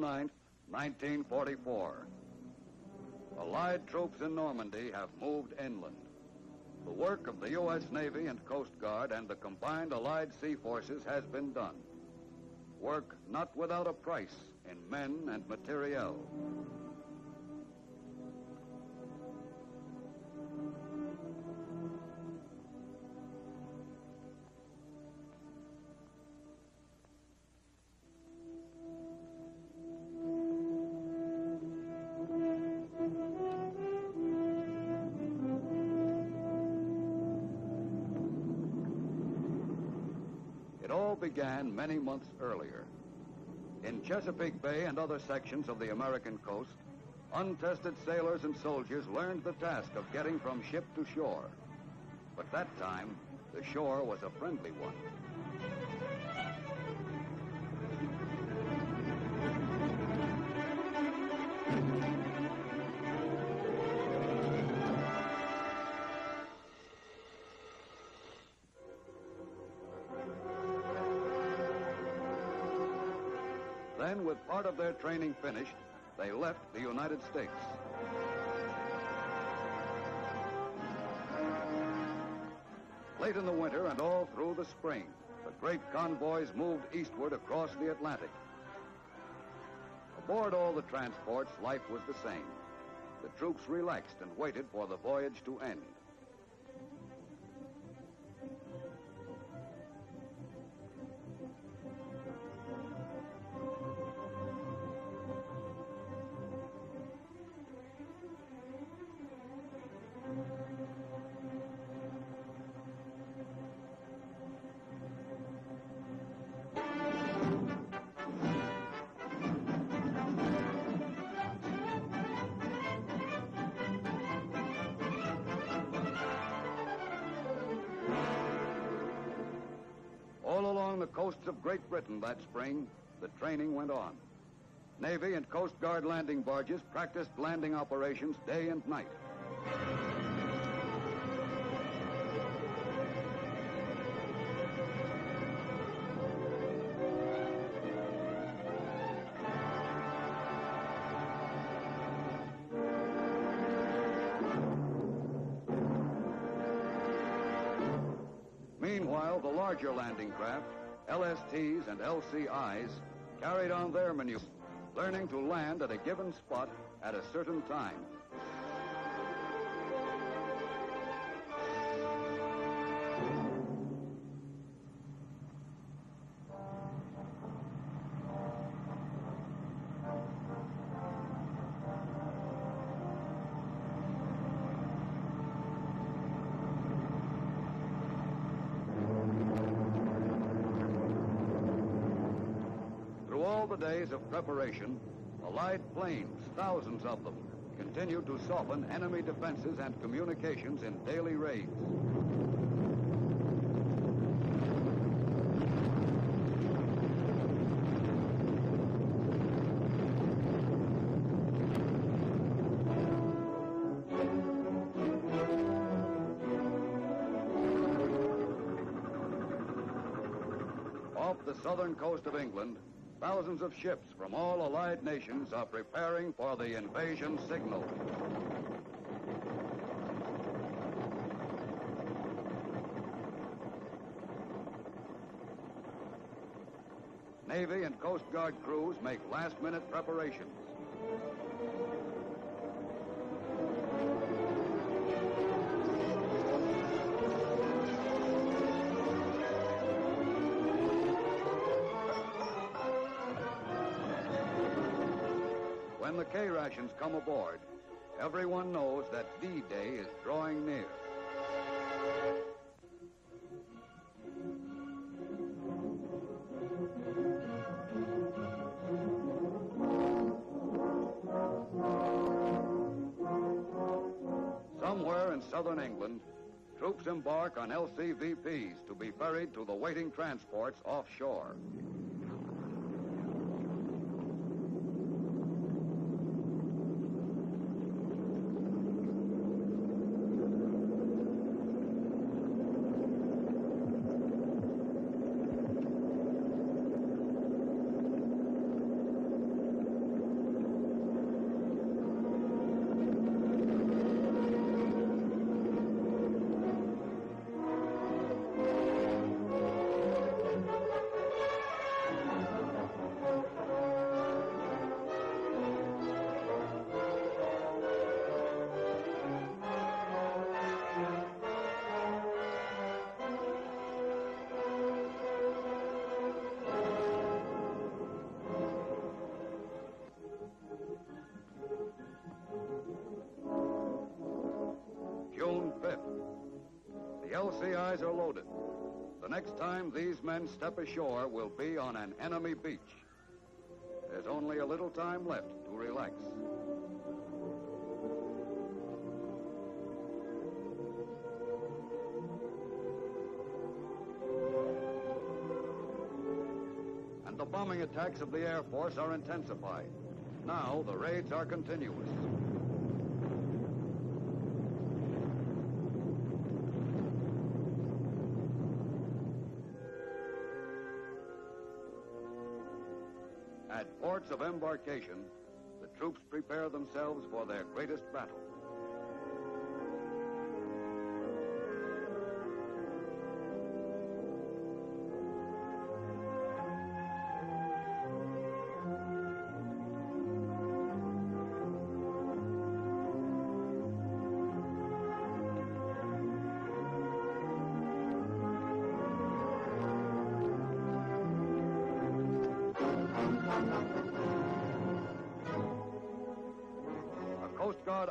9, 1944. Allied troops in Normandy have moved inland. The work of the U.S. Navy and Coast Guard and the combined Allied sea forces has been done. Work not without a price in men and materiel. Began many months earlier. In Chesapeake Bay and other sections of the American coast, untested sailors and soldiers learned the task of getting from ship to shore. But that time, the shore was a friendly one. Then, with part of their training finished, they left the United States. Late in the winter and all through the spring, the great convoys moved eastward across the Atlantic. Aboard all the transports, life was the same. The troops relaxed and waited for the voyage to end. Along the coasts of Great Britain that spring, the training went on. Navy and Coast Guard landing barges practiced landing operations day and night. Meanwhile, the larger landing craft, LSTs and LCIs, carried on their maneuvers, learning to land at a given spot at a certain time. Days of preparation, Allied planes, thousands of them, continued to soften enemy defenses and communications in daily raids. Off the southern coast of England, thousands of ships from all Allied nations are preparing for the invasion signal. Navy and Coast Guard crews make last-minute preparations. When the K-Rations come aboard, everyone knows that D-Day is drawing near. Somewhere in southern England, troops embark on LCVPs to be ferried to the waiting transports offshore. LCIs are loaded. The next time these men step ashore will be on an enemy beach. There's only a little time left to relax. And the bombing attacks of the Air Force are intensified. Now the raids are continuous. At ports of embarkation, the troops prepare themselves for their greatest battle.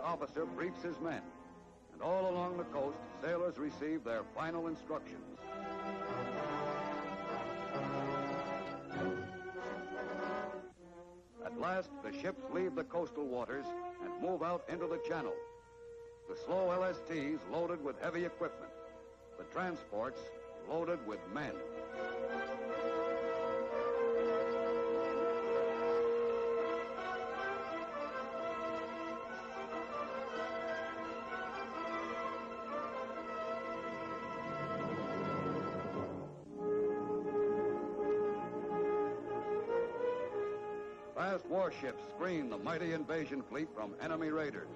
Officer briefs his men, and all along the coast, sailors receive their final instructions. At last, the ships leave the coastal waters and move out into the channel. The slow LSTs loaded with heavy equipment, the transports loaded with men. Fast warships screen the mighty invasion fleet from enemy raiders.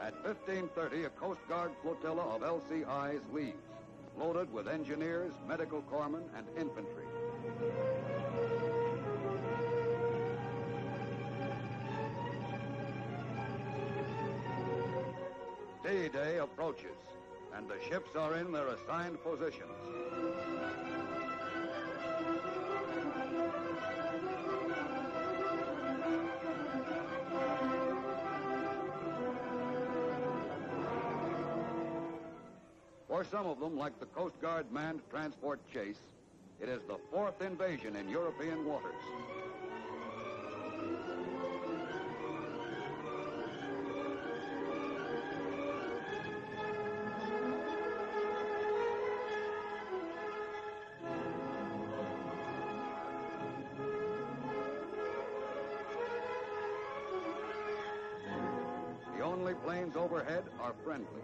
At 15:30, a Coast Guard flotilla of LCIs leaves, loaded with engineers, medical corpsmen, and infantry. D-Day approaches, and the ships are in their assigned positions. For some of them, like the Coast Guard manned transport chase, it is the fourth invasion in European waters. The only planes overhead are friendly.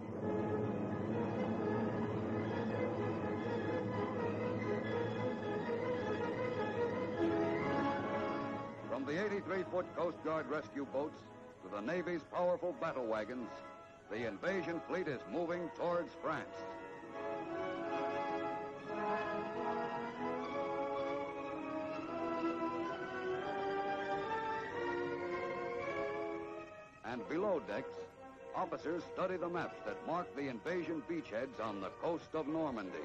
From the 83-foot Coast Guard rescue boats to the Navy's powerful battle wagons, the invasion fleet is moving towards France. And below decks, officers study the maps that mark the invasion beachheads on the coast of Normandy.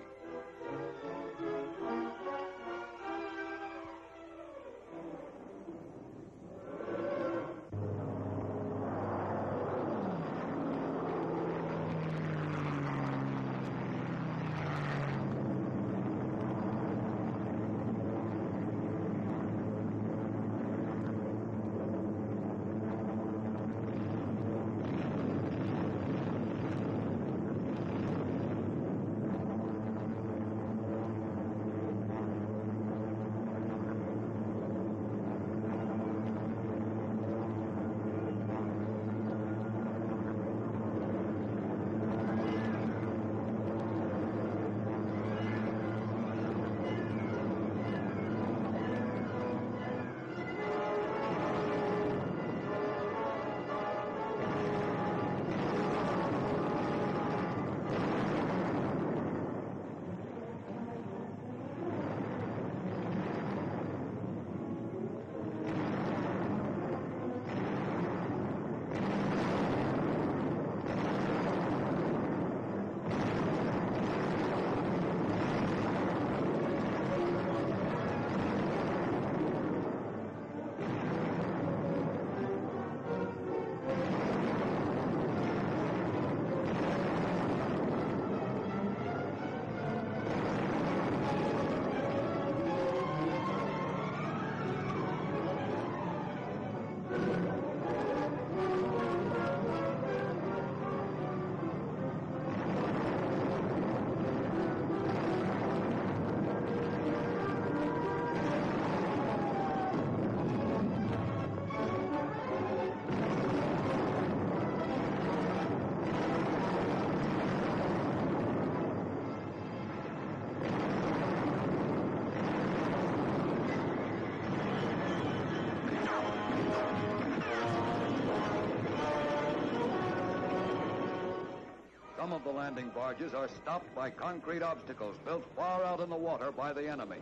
the landing barges are stopped by concrete obstacles built far out in the water by the enemy.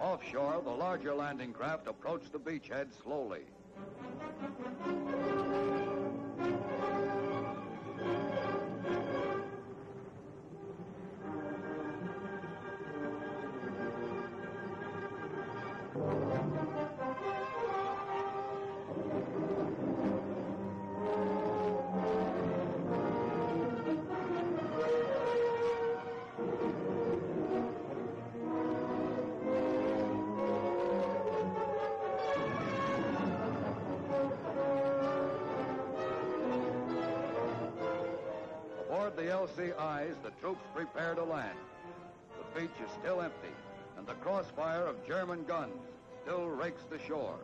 Offshore, the larger landing craft approach the beachhead slowly. LCIs, the troops prepare to land. The beach is still empty, and the crossfire of German guns still rakes the shore.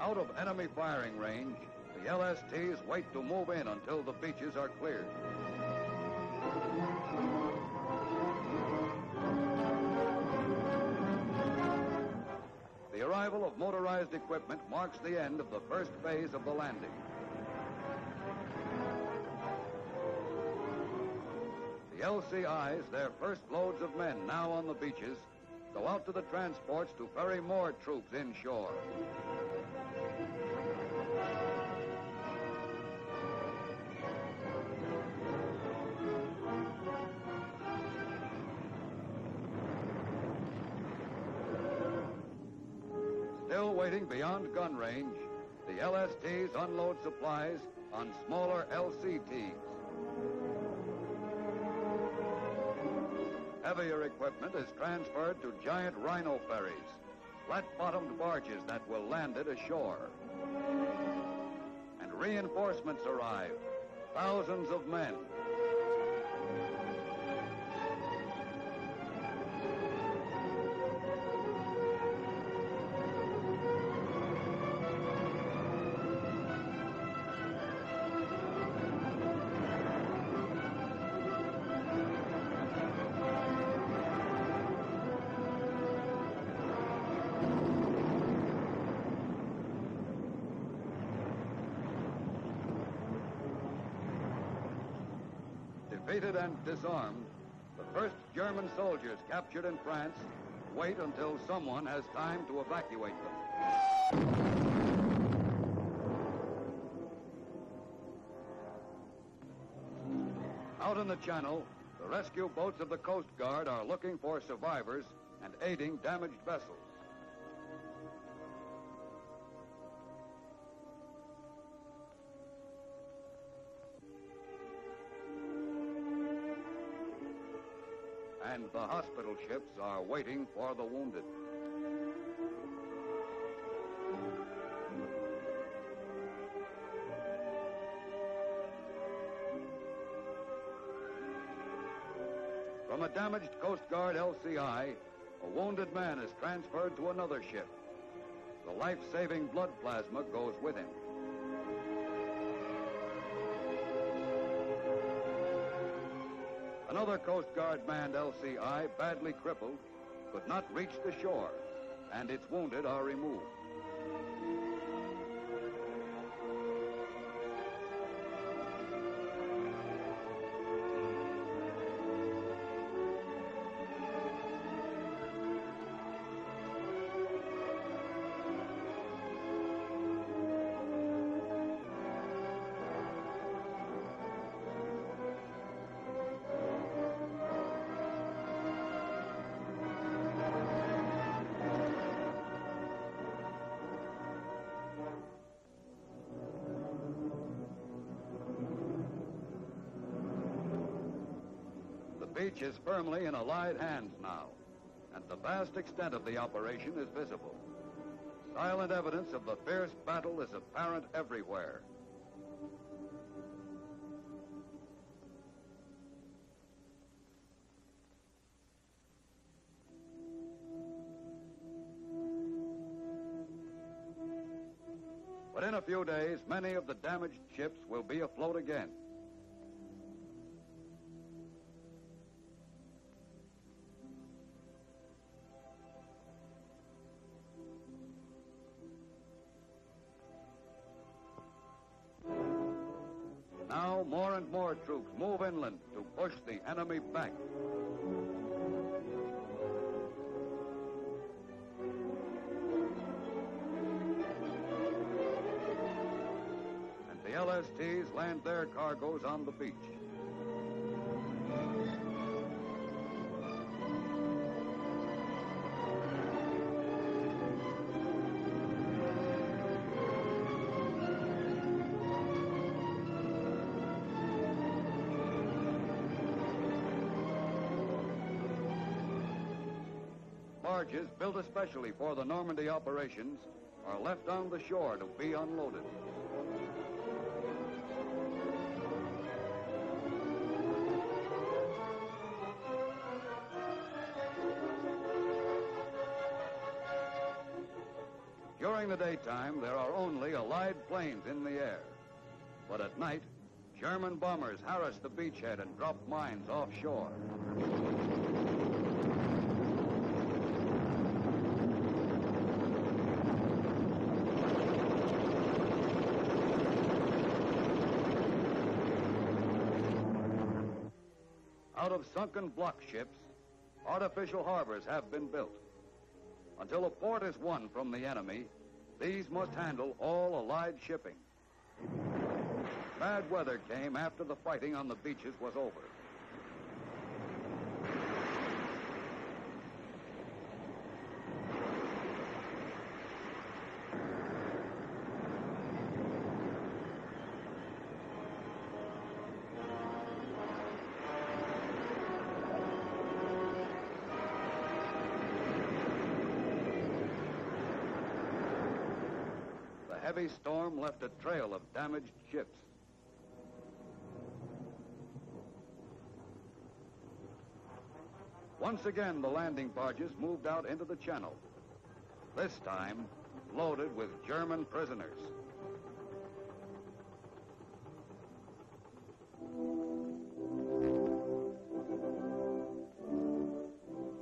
Out of enemy firing range, the LSTs wait to move in until the beaches are cleared. The arrival of motorized equipment marks the end of the first phase of the landing. The LCIs, their first loads of men now on the beaches, go out to the transports to ferry more troops inshore. Still waiting beyond gun range, the LSTs unload supplies on smaller LCTs. Heavier equipment is transferred to giant rhino ferries, flat-bottomed barges that will land it ashore. And reinforcements arrive, thousands of men. Defeated and disarmed, the first German soldiers captured in France wait until someone has time to evacuate them. Out in the channel, the rescue boats of the Coast Guard are looking for survivors and aiding damaged vessels. And the hospital ships are waiting for the wounded. From a damaged Coast Guard LCI, a wounded man is transferred to another ship. The life-saving blood plasma goes with him. Another Coast Guard manned LCI, badly crippled, could not reach the shore, and its wounded are removed. The beach is firmly in Allied hands now, and the vast extent of the operation is visible. Silent evidence of the fierce battle is apparent everywhere. few days, many of the damaged ships will be afloat again. Now more and more troops move inland to push the enemy back. And the LSTs land their cargoes on the beach. Barges built especially for the Normandy operations are left on the shore to be unloaded. During the daytime, there are only Allied planes in the air. But at night, German bombers harass the beachhead and drop mines offshore. Out of sunken block ships, artificial harbors have been built. Until a port is won from the enemy, these must handle all Allied shipping. Bad weather came after the fighting on the beaches was over. The heavy storm left a trail of damaged ships. Once again, the landing barges moved out into the channel, this time loaded with German prisoners.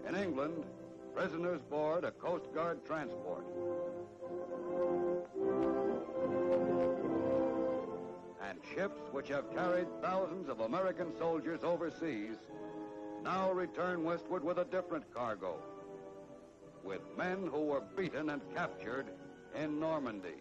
In England, prisoners board a Coast Guard transport. Ships which have carried thousands of American soldiers overseas now return westward with a different cargo, with men who were beaten and captured in Normandy.